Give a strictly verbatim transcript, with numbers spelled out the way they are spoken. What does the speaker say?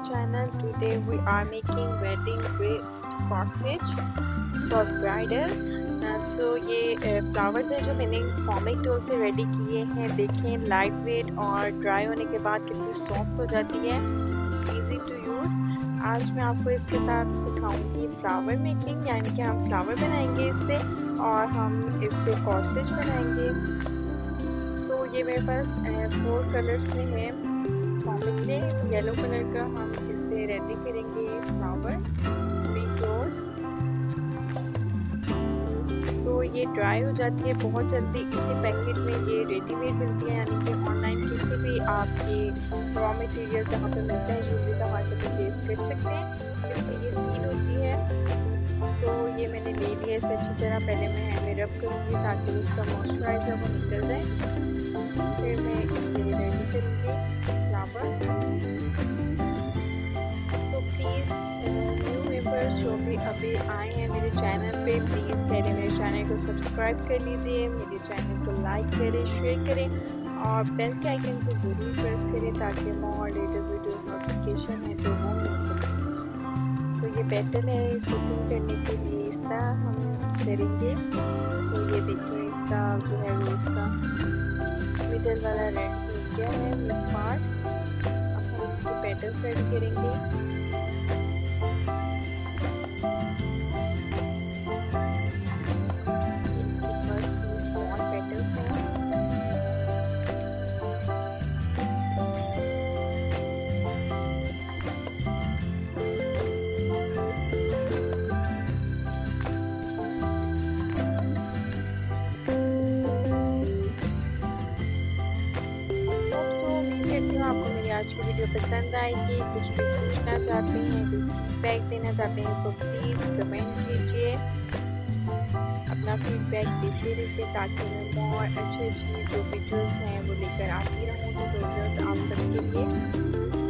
my channel. Today we are making wedding breast sausage for bridal. सो ये flowers हैं जो मैंने फॉर्मिंग टूल से रेडी किए हैं. देखें लाइट वेट और ड्राई होने के बाद कितनी सॉफ्ट हो जाती है, इजी टू यूज़. आज मैं आपको इसके साथ दिखाऊंगी फ्लावर मेकिंग, यानी कि हम फ्लावर बनाएंगे इससे और हम इससे कॉर्सेज बनाएंगे. सो so, ये मेरे पास फोर कलर्स में है. फॉर्मिंग में येलो कलर का हम इससे रेडी करेंगे फ्लावर फ्लोर्स. तो ये ड्राई हो जाती है बहुत जल्दी. इसी पैकेट में ये रेडीमेड मिलती है, यानी कि ऑनलाइन किसी भी आप ये रॉ मटेरियल जहाँ पर मिलता है यूजली तो वहाँ से परचेज कर सकते हैं. इसमें ये सील होती है. तो ये मैंने ले लिया. इसे अच्छी तरह पहले मैं हैंड में रब करूँगी ताकि उसका मॉइस्चराइजर वो निकल जाए. फिर मैं इसे रेडी करूँगी फ्लावर. तो प्लीज़ जो भी अभी आए हैं मेरे चैनल पे, प्लीज़ पहले मेरे चैनल को सब्सक्राइब कर लीजिए, मेरे चैनल को लाइक करें, शेयर करें और बेल के आइकन को ज़रूर प्रेस करें ताकि मोर लेटेस्ट वीडियोस नोटिफिकेशन है तो हम मिल सकें. तो ये बैटर है, इसको कुक करने के लिए इसका हम करेंगे. तो ये देखिए इसका जो है वो इसका मिडल वाला रेड हो गया है पार्ट. अब हम इसको बैटर रेडी करेंगे. आपको मेरी आज की वीडियो पसंद आएगी. कुछ भी पूछना चाहते हैं, कुछ फीडबैक देना चाहते हैं तो प्लीज़ कमेंट कीजिए. अपना फीडबैक देते रहिए ताकि मैं और अच्छे अच्छे जो वीडियोस हैं वो लेकर आती रहूँ तो आप सबके लिए.